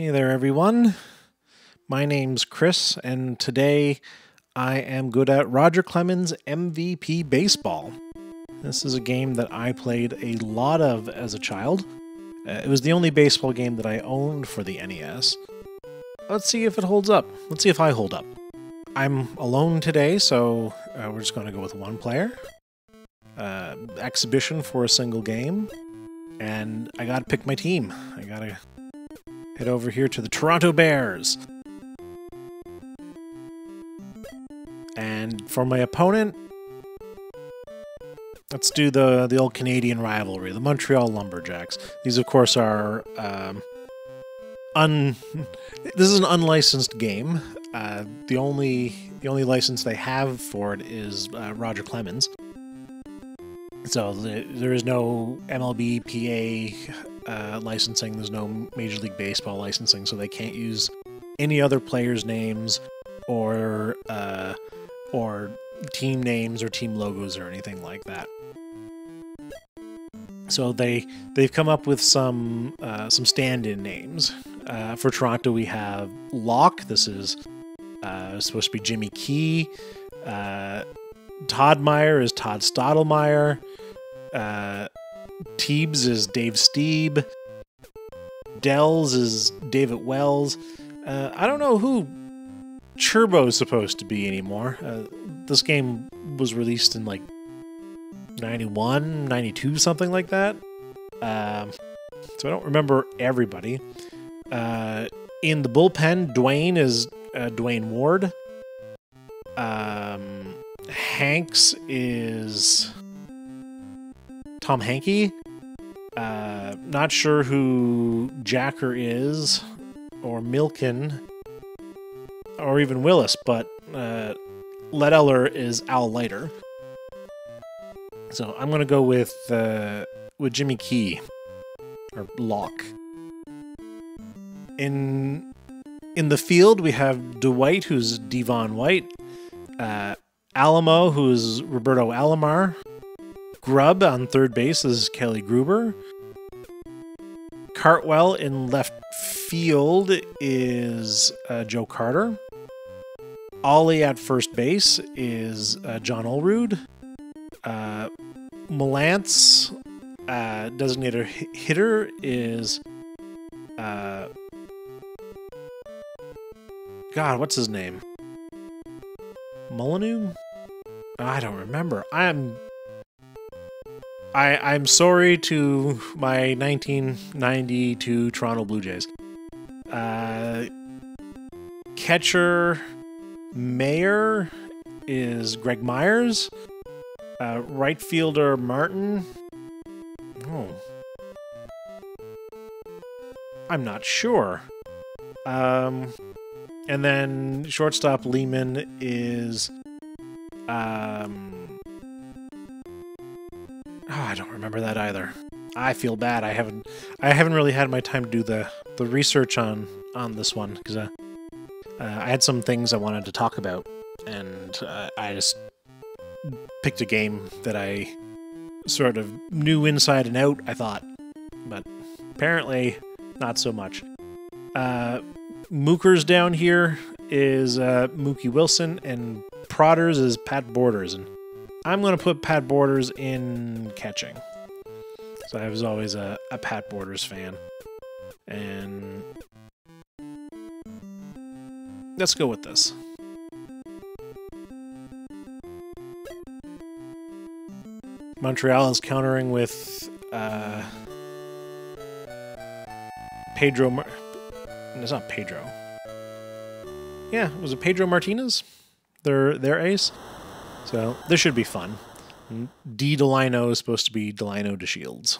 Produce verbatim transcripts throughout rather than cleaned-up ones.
Hey there, everyone. My name's Chris, and today I am good at Roger Clemens' M V P Baseball. This is a game that I played a lot of as a child. Uh, it was the only baseball game that I owned for the N E S. Let's see if it holds up. Let's see if I hold up. I'm alone today, so uh, we're just going to go with one player. Uh, exhibition for a single game. And I gotta pick my team. I gotta head over here to the Toronto Bears. And for my opponent, let's do the, the old Canadian rivalry, the Montreal Lumberjacks. These, of course, are... Um, un this is an unlicensed game. Uh, the only the only license they have for it is uh, Roger Clemens. So there is no M L B P A uh, licensing, there's no Major League Baseball licensing, so they can't use any other players' names or uh, or team names or team logos or anything like that. So they they've come up with some uh, some stand-in names. Uh, for Toronto, we have Locke. This is uh, supposed to be Jimmy Key. Uh, Todd Meyer is Todd Stottlemyre. Uh, Teebs is Dave Steeb. Dells is David Wells. Uh, I don't know who Churbo's supposed to be anymore. Uh, this game was released in like ninety-one, ninety-two, something like that. Um, so I don't remember everybody. Uh, in the bullpen, Dwayne is uh, Dwayne Ward. Um... Hanks is Tom Hankey. Uh, not sure who Jacker is, or Milken, or even Willis, but uh, Ledeller is Al Leiter. So I'm gonna go with uh, with Jimmy Key or Locke. In in the field we have Dwight, who's Devon White. Uh, Alamo, who's Roberto Alomar. Grubb on third base is Kelly Gruber. Cartwell in left field is uh, Joe Carter. Ollie at first base is uh, John Olrud. Uh, Melance, uh, designated hitter, is... Uh, God, what's his name? Molyneux? I don't remember. I'm I I'm sorry to my nineteen ninety-two Toronto Blue Jays. Uh, catcher Mayer is Greg Myers. Uh, right fielder Martin. Oh, I'm not sure. Um, and then shortstop Lehman is. Um, oh, I don't remember that either. I feel bad. I haven't. I haven't really had my time to do the the research on on this one because uh, uh, I had some things I wanted to talk about, and uh, I just picked a game that I sort of knew inside and out. I thought, but apparently not so much. Uh, Mookers down here is uh, Mookie Wilson, and Prodders is Pat Borders, and I'm going to put Pat Borders in catching. So I was always a, a Pat Borders fan. And let's go with this. Montreal is countering with uh, Pedro... Mar it's not Pedro. Yeah, was it Pedro Martinez? Their, their ace. So this should be fun. D. Delino is supposed to be Delino DeShields.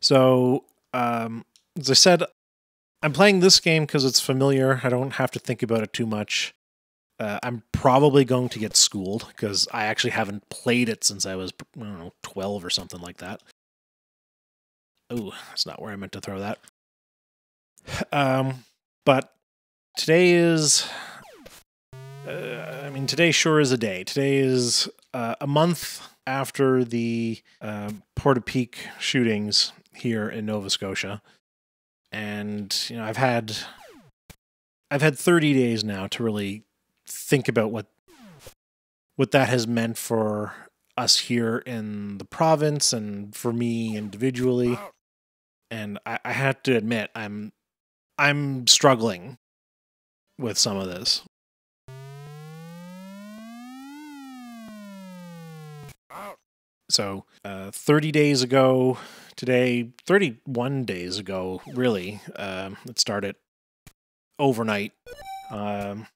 So, um, as I said, I'm playing this game because it's familiar. I don't have to think about it too much. Uh, I'm probably going to get schooled because I actually haven't played it since I was, I don't know, twelve or something like that. Oh, that's not where I meant to throw that. Um, but today is... Uh, I mean, today sure is a day. Today is uh, a month after the uh, Portapique shootings here in Nova Scotia. And, you know, I've had, I've had thirty days now to really think about what, what that has meant for us here in the province and for me individually. And I, I have to admit, I'm, I'm struggling with some of this. So uh, thirty days ago today, thirty-one days ago, really, um, it started overnight. Um,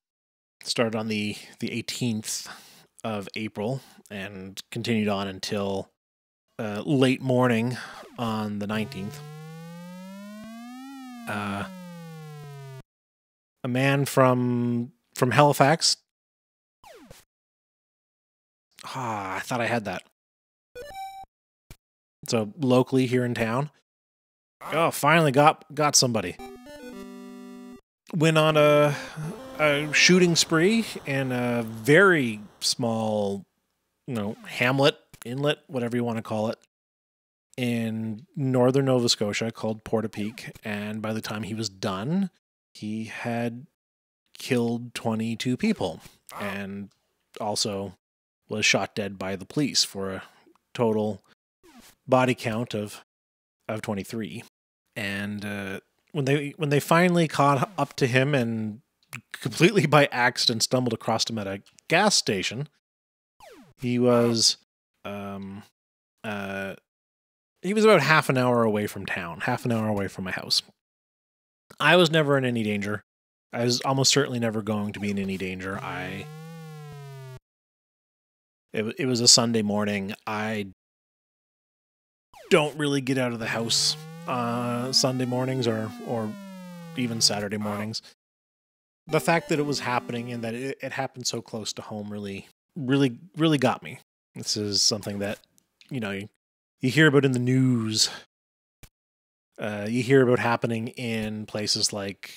started on the, the eighteenth of April and continued on until uh, late morning on the nineteenth. Uh, a man from from Halifax. Ah, I thought I had that. So locally here in town, oh, finally got got somebody. Went on a, a shooting spree in a very small, you know, hamlet, inlet, whatever you want to call it, in northern Nova Scotia called Portapique. And by the time he was done, he had killed twenty-two people and also was shot dead by the police for a total body count of of twenty-three. And uh, when they when they finally caught up to him and completely by accident stumbled across him at a gas station, he was um uh he was about half an hour away from town, half an hour away from my house. I was never in any danger. I was almost certainly never going to be in any danger. I it it was a Sunday morning. I don't really get out of the house uh, Sunday mornings or, or even Saturday mornings. The fact that it was happening and that it, it happened so close to home really, really, really got me. This is something that, you know, you, you hear about in the news. Uh, you hear about happening in places like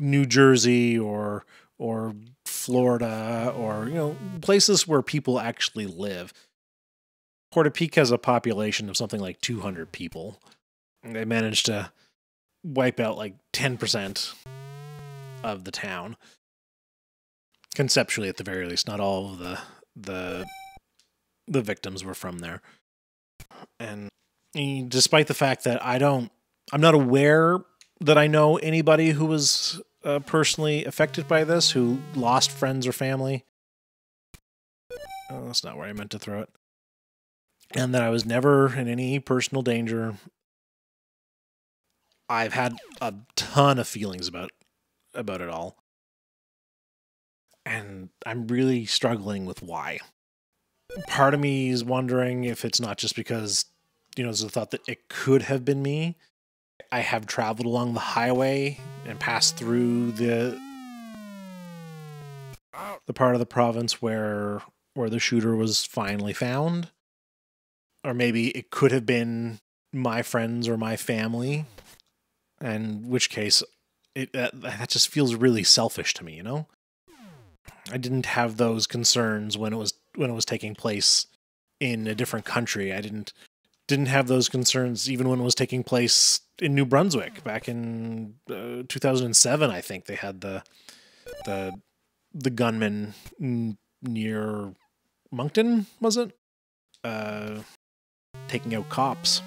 New Jersey or, or Florida or, you know, places where people actually live. Portapique has a population of something like two hundred people. They managed to wipe out like ten percent of the town. Conceptually, at the very least, not all of the the the victims were from there. And despite the fact that I don't, I'm not aware that I know anybody who was uh, personally affected by this, who lost friends or family. Oh, that's not where I meant to throw it. And that I was never in any personal danger. I've had a ton of feelings about about it all. And I'm really struggling with why. Part of me is wondering if it's not just because, you know, there's the thought that it could have been me. I have traveled along the highway and passed through the the part of the province where where the shooter was finally found. Or maybe it could have been my friends or my family, and in which case, it that, that just feels really selfish to me. You know, I didn't have those concerns when it was when it was taking place in a different country. I didn't didn't have those concerns even when it was taking place in New Brunswick back in uh, two thousand seven. I think they had the the the gunman near Moncton, was it? Uh. Taking out cops.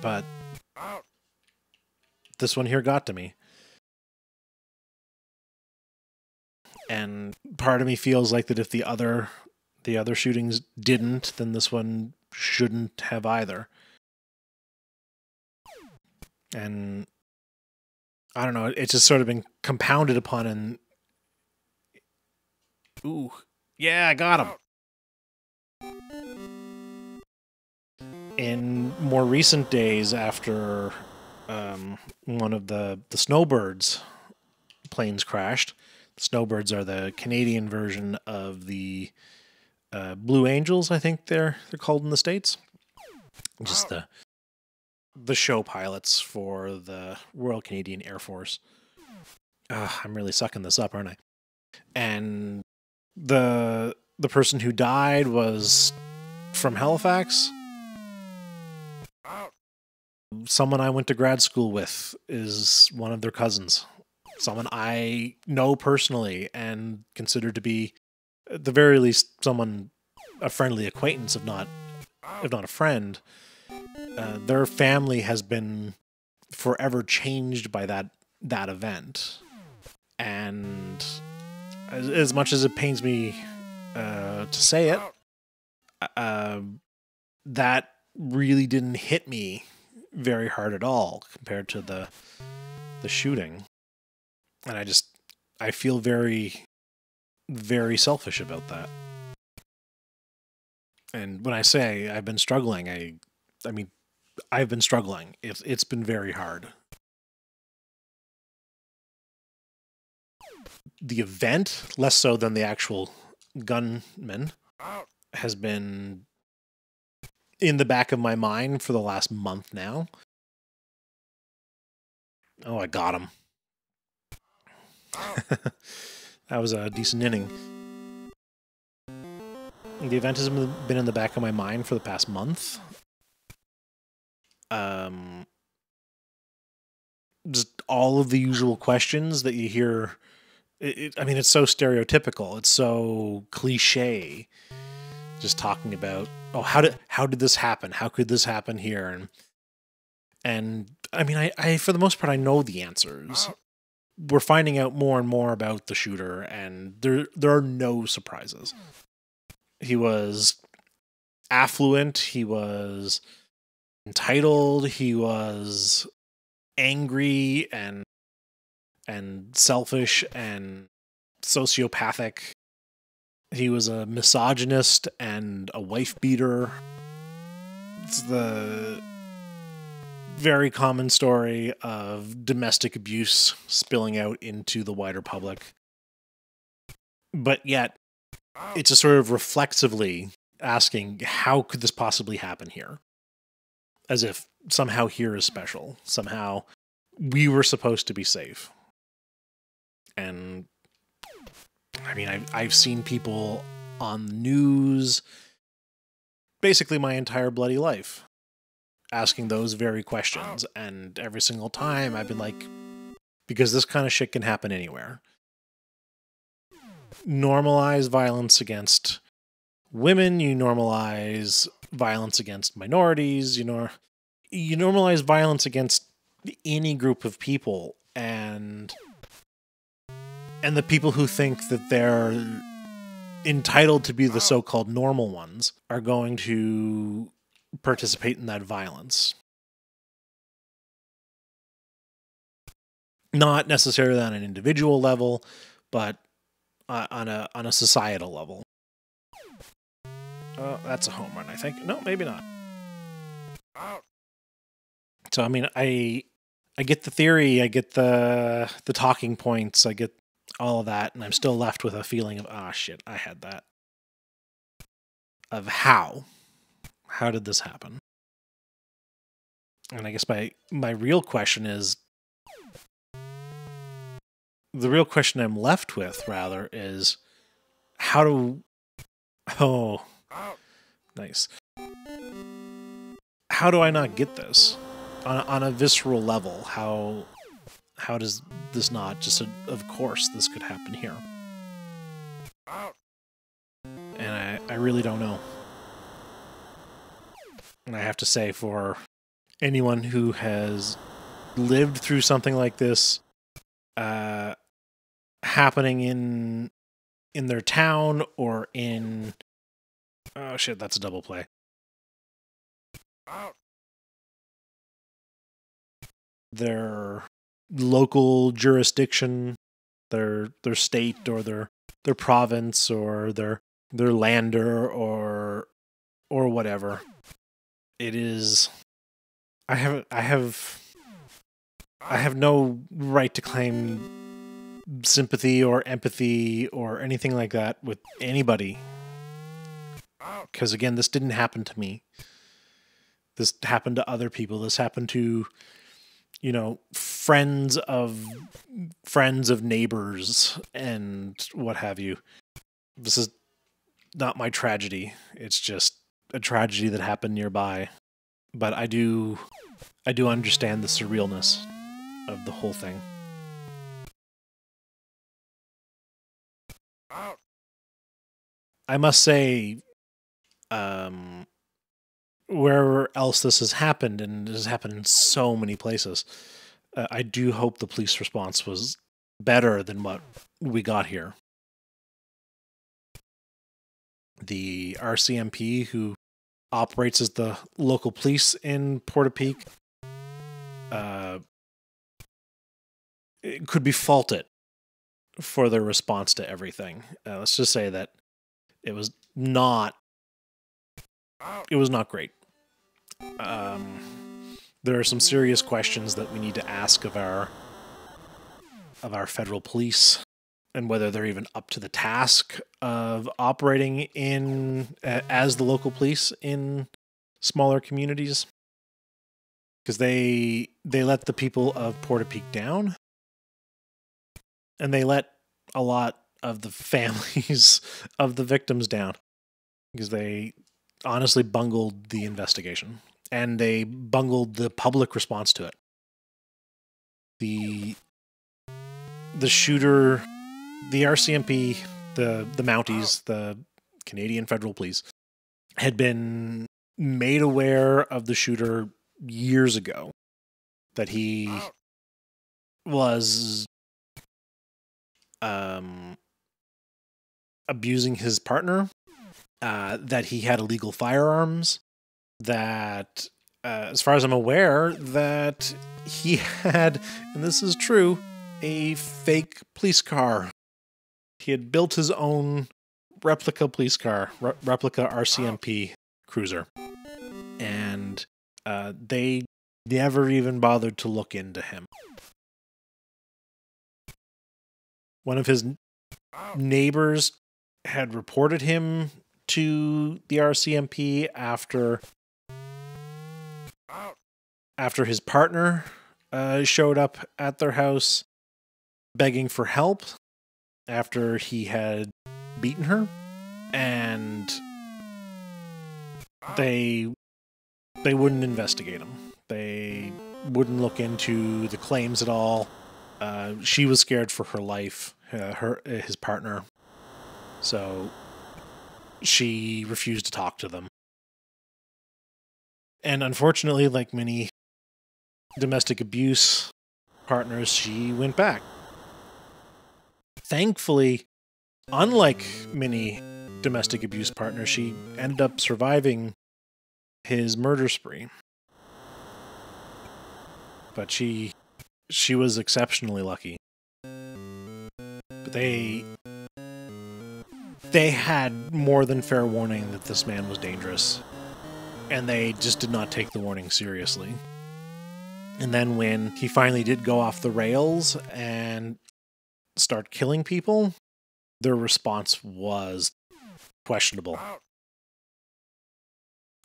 But this one here got to me. And part of me feels like that if the other the other shootings didn't, then this one shouldn't have either. And I don't know, it's just sort of been compounded upon and ooh, yeah, I got him. In more recent days, after um, one of the, the Snowbirds planes crashed, the Snowbirds are the Canadian version of the uh, Blue Angels, I think they're they're called in the States. Just the the show pilots for the Royal Canadian Air Force. Uh, I'm really sucking this up, aren't I? And the the person who died was from Halifax. Someone I went to grad school with is one of their cousins. Someone I know personally and consider to be, at the very least, someone, a friendly acquaintance, if not, if not a friend. Uh, their family has been forever changed by that that event. And as, as much as it pains me uh, to say it, uh, that really didn't hit me very hard at all compared to the the shooting. And I just, I feel very, very selfish about that. And when I say I've been struggling, I, I mean, I've been struggling. It's, it's been very hard. The event, less so than the actual gunman, has been in the back of my mind for the last month now. Oh, I got him. That was a decent inning. The event has been in the back of my mind for the past month. Um, just all of the usual questions that you hear. It, it, I mean, it's so stereotypical. It's so cliche. Just talking about, oh, how did how did this happen? How could this happen here? And and I mean, I, I for the most part, I know the answers. We're finding out more and more about the shooter, and there there are no surprises. He was affluent, he was entitled, he was angry and and selfish and sociopathic. He was a misogynist and a wife beater. It's the very common story of domestic abuse spilling out into the wider public. But yet, it's just sort of reflexively asking, how could this possibly happen here? As if somehow here is special. Somehow we were supposed to be safe. And, I mean, I've, I've seen people on the news basically my entire bloody life asking those very questions, and every single time I've been like, because this kind of shit can happen anywhere. Normalize violence against women, you normalize violence against minorities, you know, you normalize violence against any group of people, and and the people who think that they're entitled to be the so-called normal ones are going to participate in that violence. Not necessarily on an individual level, but uh, on a on a societal level. Uh, that's a home run, I think. No, maybe not. So I mean, I I get the theory, I get the the talking points, I get all of that, and I'm still left with a feeling of ah shit, I had that. Of how. How did this happen? And I guess my, my real question is, the real question I'm left with, rather, is how do, oh, nice. How do I not get this on a, on a visceral level? How, how does this not just, a, of course, this could happen here. And I, I really don't know. And I have to say, for anyone who has lived through something like this uh, happening in in their town or in oh shit, that's a double play. Their local jurisdiction, their their state or their their province or their their lander or or whatever. It is, I have, I have, I have no right to claim sympathy or empathy or anything like that with anybody. Because again, this didn't happen to me. This happened to other people. This happened to, you know, friends of, friends of neighbors and what have you. This is not my tragedy. It's just a tragedy that happened nearby. But I do I do understand the surrealness of the whole thing. I must say, um, wherever else this has happened, and it has happened in so many places, uh, I do hope the police response was better than what we got here. The R C M P, who operates as the local police in Portapique, uh, it could be faulted for their response to everything. Uh, let's just say that it was not, it was not great. Um, there are some serious questions that we need to ask of our, of our federal police, and whether they're even up to the task of operating in uh, as the local police in smaller communities, because they they let the people of Portapique down, and they let a lot of the families of the victims down, because they honestly bungled the investigation, and they bungled the public response to it. The the shooter. The R C M P, the, the Mounties, the Canadian Federal Police, had been made aware of the shooter years ago, that he was um, abusing his partner, uh, that he had illegal firearms, that, uh, as far as I'm aware, that he had, and this is true, a fake police car. He had built his own replica police car, re replica R C M P cruiser, and uh, they never even bothered to look into him. One of his neighbors had reported him to the R C M P after after his partner uh, showed up at their house begging for help, after he had beaten her, and they they wouldn't investigate him. They wouldn't look into the claims at all. Uh, she was scared for her life, uh, her his partner, so she refused to talk to them. And unfortunately, like many domestic abuse partners, she went back. Thankfully, unlike many domestic abuse partners, she ended up surviving his murder spree. But she she was exceptionally lucky. But they they had more than fair warning that this man was dangerous, and they just did not take the warning seriously. And then when he finally did go off the rails and start killing people, their response was questionable.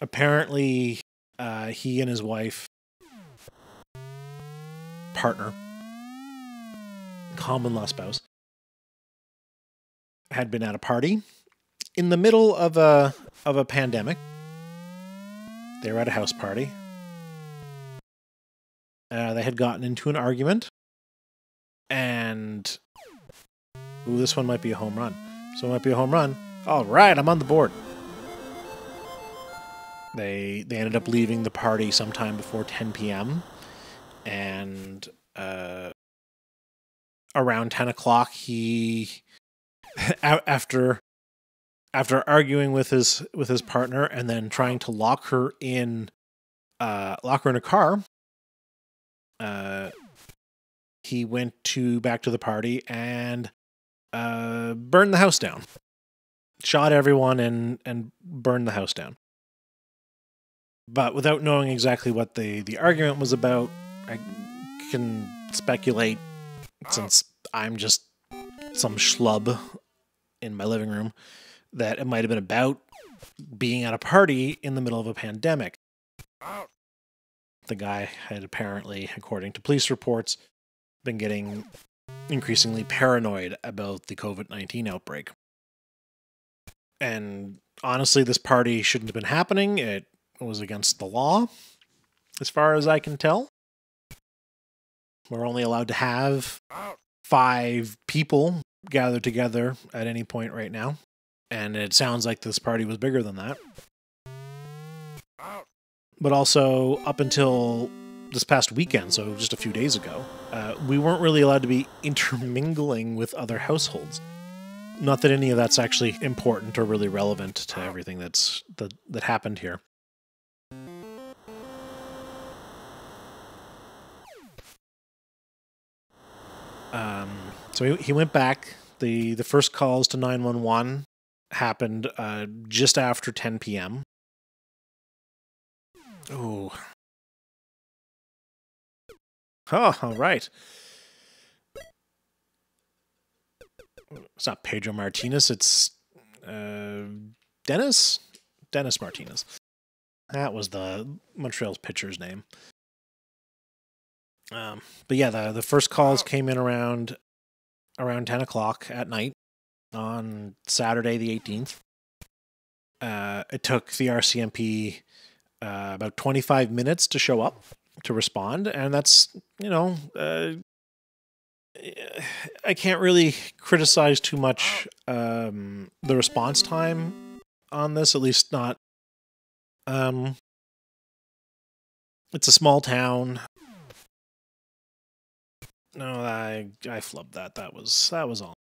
Apparently, uh, he and his wife, partner, common law spouse, had been at a party in the middle of a of a pandemic. They were at a house party. Uh, they had gotten into an argument, and ooh, this one might be a home run. So it might be a home run. All right, I'm on the board. They they ended up leaving the party sometime before ten p m And uh, around ten o'clock, he after after arguing with his with his partner and then trying to lock her in uh, lock her in a car. Uh, he went to back to the party and Uh, burned the house down, shot everyone, and and burned the house down. But without knowing exactly what the the argument was about, I can speculate, since I'm just some schlub in my living room, that it might have been about being at a party in the middle of a pandemic. The guy had apparently, according to police reports, been getting increasingly paranoid about the COVID nineteen outbreak. And honestly, this party shouldn't have been happening. It was against the law. as far as I can tell. We're only allowed to have five people gathered together at any point right now. And it sounds like this party was bigger than that. But also, up until this past weekend, so just a few days ago, uh, we weren't really allowed to be intermingling with other households. Not that any of that's actually important or really relevant to everything that's that, that happened here. Um, so he, he went back. The, the first calls to nine one one happened uh, just after ten p m Oh. Oh, all right. It's not Pedro Martinez, it's uh, Dennis? Dennis Martinez. That was the Montreal's pitcher's name. Um, but yeah, the, the first calls came in around around ten o'clock at night on Saturday the eighteenth. Uh, it took the R C M P uh, about twenty-five minutes to show up, to respond, and that's, you know... Uh, I can't really criticize too much um, the response time on this, at least not. Um, it's a small town. No, I I flubbed that. That was that was all.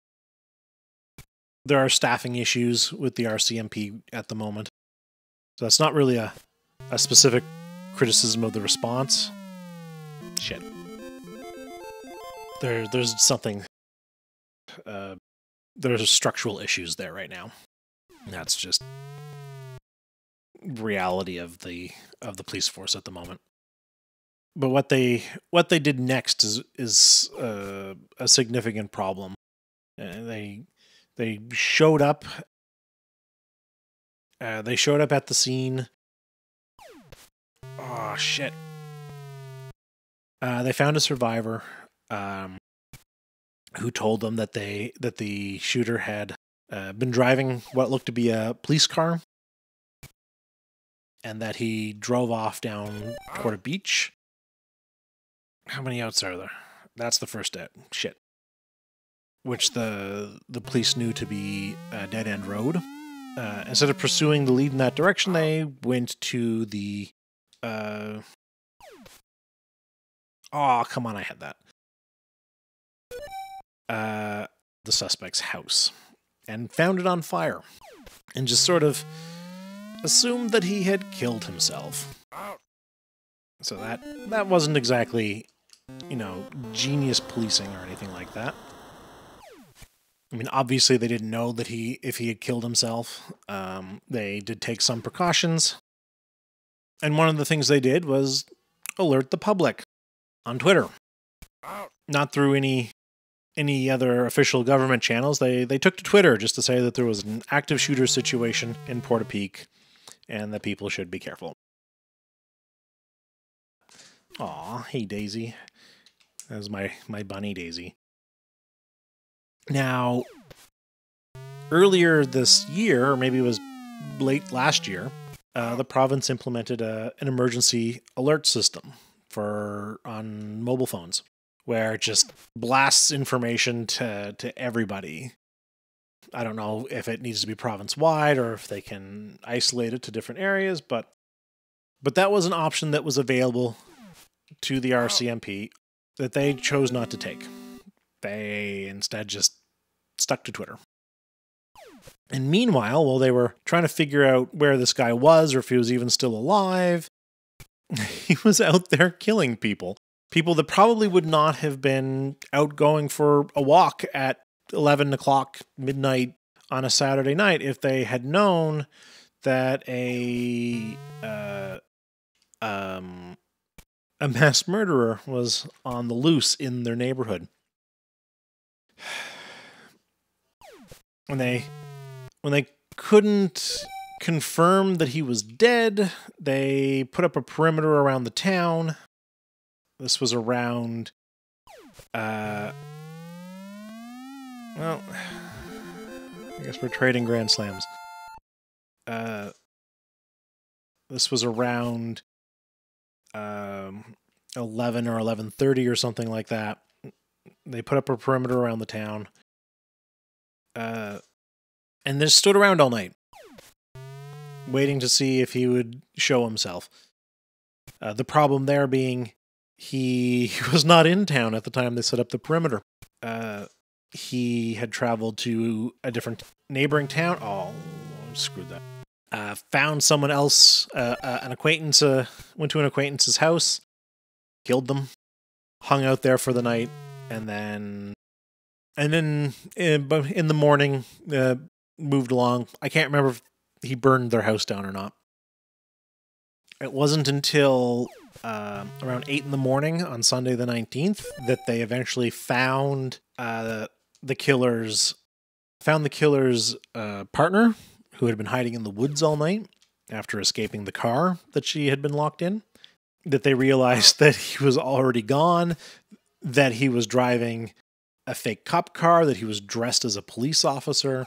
There are staffing issues with the R C M P at the moment, so that's not really a a specific criticism of the response. Shit. There, there's something, uh, there's structural issues there right now. That's just reality of the, of the police force at the moment. But what they, what they did next is, is, uh, a significant problem. Uh, they, they showed up, uh, they showed up at the scene. Oh, shit. Uh, they found a survivor. Um, who told them that they that the shooter had uh, been driving what looked to be a police car, and that he drove off down toward a beach. How many outs are there? That's the first out. Shit. Which the the police knew to be a dead end road. Uh, instead of pursuing the lead in that direction, they went to the. Uh... Oh, come on! I had that. Uh, the suspect's house and found it on fire and just sort of assumed that he had killed himself. So that that wasn't exactly, you know, genius policing or anything like that. I mean, obviously they didn't know that he if he had killed himself. Um, they did take some precautions. And one of the things they did was alert the public on Twitter. Not through any any other official government channels, they, they took to Twitter just to say that there was an active shooter situation in Portapique and that people should be careful. Aw, hey Daisy. That was my, my bunny Daisy. Now, earlier this year, or maybe it was late last year, uh, the province implemented a, an emergency alert system for on mobile phones, where it just blasts information to, to everybody. I don't know if it needs to be province-wide or if they can isolate it to different areas, but but that was an option that was available to the R C M P that they chose not to take. They instead just stuck to Twitter. And meanwhile, while they were trying to figure out where this guy was or if he was even still alive, he was out there killing people. People that probably would not have been out going for a walk at eleven o'clock midnight on a Saturday night if they had known that a uh, um, a mass murderer was on the loose in their neighborhood. When they when they couldn't confirm that he was dead, they put up a perimeter around the town. This was around, uh, well, I guess we're trading Grand Slams. Uh, this was around um, eleven or eleven thirty or something like that. They put up a perimeter around the town. Uh, and they stood around all night, waiting to see if he would show himself. Uh, the problem there being he was not in town at the time they set up the perimeter. Uh, he had traveled to a different neighboring town. Oh, screwed that. Uh, found someone else, uh, uh, an acquaintance, uh, went to an acquaintance's house, killed them, hung out there for the night, and then... And then in, in the morning, uh, moved along. I can't remember if he burned their house down or not. It wasn't until uh, around eight in the morning on Sunday the nineteenth that they eventually found uh, the killer's found the killer's uh, partner, who had been hiding in the woods all night after escaping the car that she had been locked in. That they realized that he was already gone, that he was driving a fake cop car, that he was dressed as a police officer.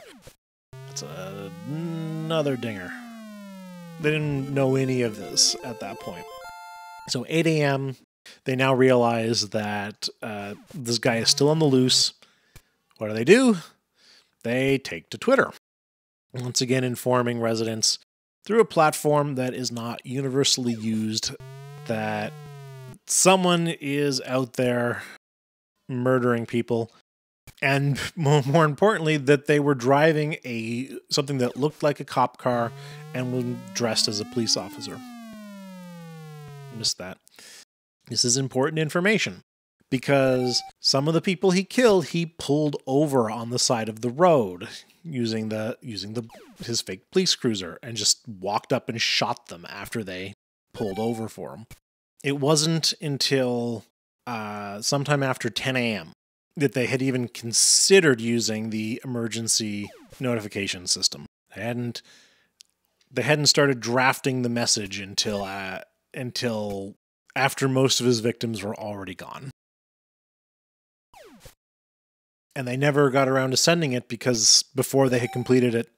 That's a, another dinger. They didn't know any of this at that point. So eight A M, they now realize that uh, this guy is still on the loose. What do they do? They take to Twitter. Once again informing residents through a platform that is not universally used that someone is out there murdering people, and more importantly, that they were driving a something that looked like a cop car and was dressed as a police officer. Missed that. This is important information because some of the people he killed, he pulled over on the side of the road using the using the his fake police cruiser and just walked up and shot them after they pulled over for him. It wasn't until Uh, sometime after ten A M that they had even considered using the emergency notification system. They hadn't, they hadn't started drafting the message until uh, until after most of his victims were already gone. And they never got around to sending it because before they had completed it,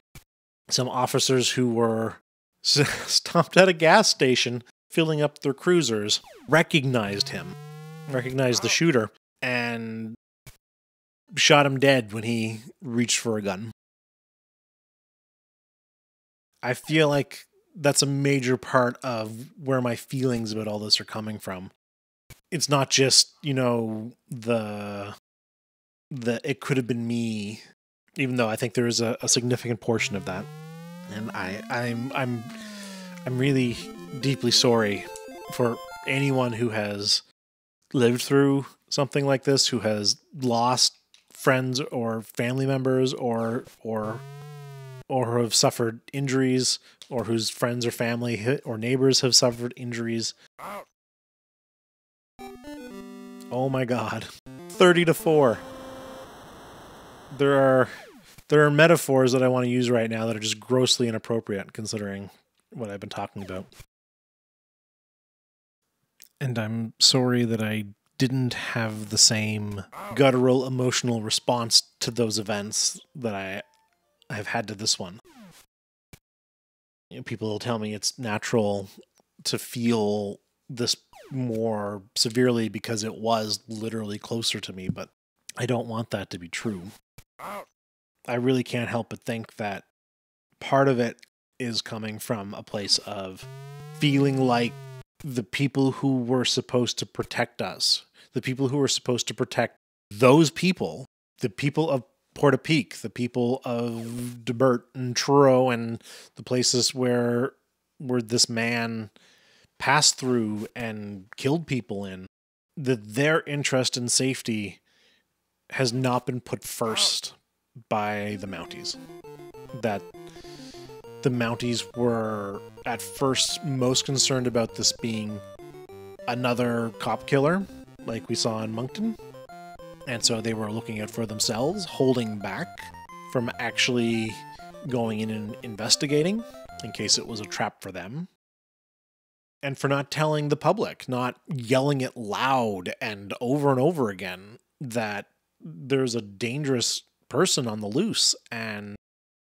some officers who were stopped at a gas station filling up their cruisers recognized him. recognized the shooter, and shot him dead when he reached for a gun. I feel like that's a major part of where my feelings about all this are coming from. It's not just, you know, the, the it could have been me, even though I think there is a, a significant portion of that. And I, I'm, I'm, I'm really deeply sorry for anyone who has lived through something like this, who has lost friends or family members, or or or have suffered injuries, or whose friends or family or neighbors have suffered injuries. Oh my God, thirty to four. There are there are metaphors that I want to use right now that are just grossly inappropriate considering what I've been talking about. And I'm sorry that I didn't have the same guttural emotional response to those events that I have had to this one. You know, people will tell me it's natural to feel this more severely because it was literally closer to me, but I don't want that to be true. I really can't help but think that part of it is coming from a place of feeling like the people who were supposed to protect us, the people who were supposed to protect those people, the people of Portapique, the people of Debert and Truro and the places where where this man passed through and killed people in, that their interest in safety has not been put first by the Mounties. That the Mounties were at first most concerned about this being another cop killer, like we saw in Moncton. And so they were looking out for themselves, holding back from actually going in and investigating in case it was a trap for them. And for not telling the public, not yelling it loud and over and over again that there's a dangerous person on the loose and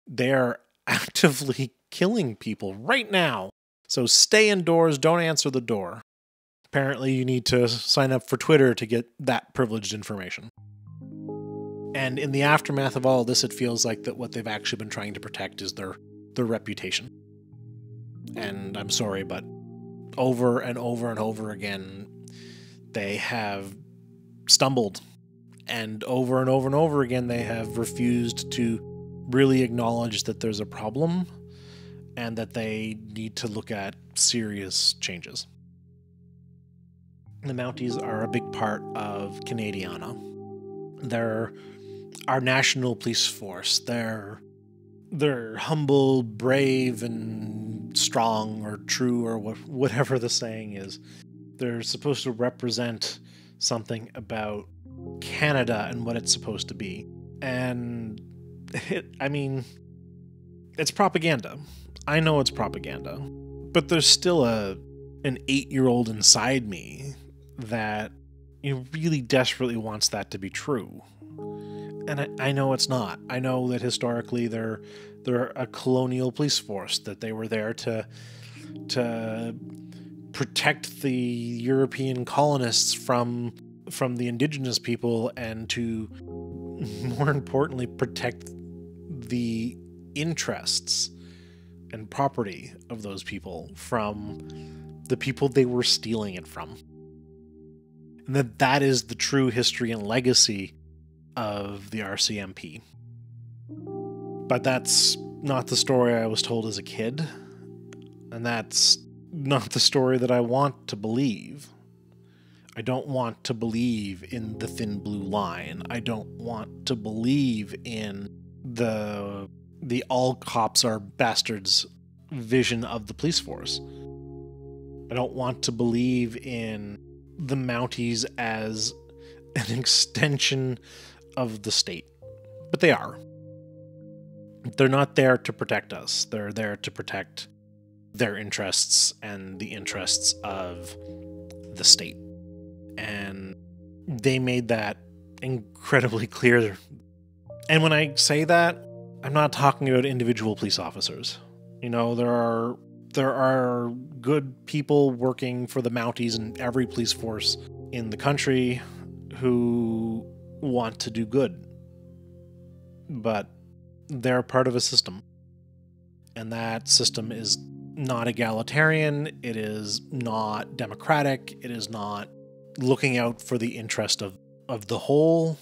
they're actively killing people right now. So stay indoors, don't answer the door. Apparently you need to sign up for Twitter to get that privileged information. And in the aftermath of all of this, it feels like that what they've actually been trying to protect is their, their reputation. And I'm sorry, but over and over and over again, they have stumbled. And over and over and over again, they have refused to really acknowledge that there's a problem and that they need to look at serious changes. The Mounties are a big part of Canadiana. They're our national police force. They're, they're humble, brave, and strong, or true, or wh whatever the saying is. They're supposed to represent something about Canada and what it's supposed to be. And, it, I mean, it's propaganda. I know it's propaganda. But there's still a an eight-year-old inside me that you really desperately wants that to be true. And I, I know it's not. I know that historically they're they're a colonial police force, that they were there to to protect the European colonists from from the indigenous people, and to, more importantly, protect the interests and property of those people from the people they were stealing it from. And that that is the true history and legacy of the R C M P. But that's not the story I was told as a kid, and that's not the story that I want to believe. I don't want to believe in the thin blue line. I don't want to believe in the the all cops are bastards vision of the police force. I don't want to believe in the Mounties as an extension of the state. But they are. They're not there to protect us. They're there to protect their interests and the interests of the state. And they made that incredibly clear. And when I say that, I'm not talking about individual police officers. You know, there are there are good people working for the Mounties in every police force in the country who want to do good. But they're part of a system. And that system is not egalitarian, it is not democratic, it is not looking out for the interest of, of the whole.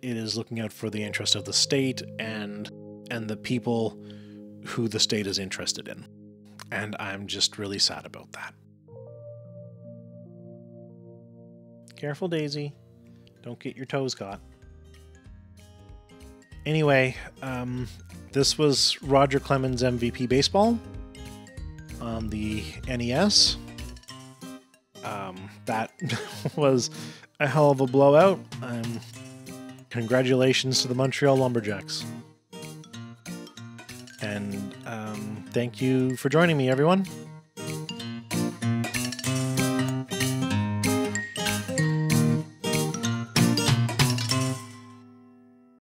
It is looking out for the interest of the state and and the people who the state is interested in. And I'm just really sad about that. Careful, Daisy. Don't get your toes caught. Anyway, um, this was Roger Clemens' M V P Baseball on the N E S. Um, that was a hell of a blowout. Um, congratulations to the Montreal Lumberjacks. And um, thank you for joining me, everyone.